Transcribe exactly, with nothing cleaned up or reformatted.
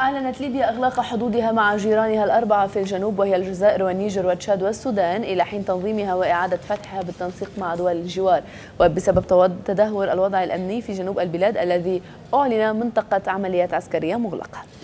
أعلنت ليبيا إغلاق حدودها مع جيرانها الأربعة في الجنوب، وهي الجزائر والنيجر وتشاد والسودان، إلى حين تنظيمها وإعادة فتحها بالتنسيق مع دول الجوار، وبسبب تدهور الوضع الأمني في جنوب البلاد الذي أعلن منطقة عمليات عسكرية مغلقة.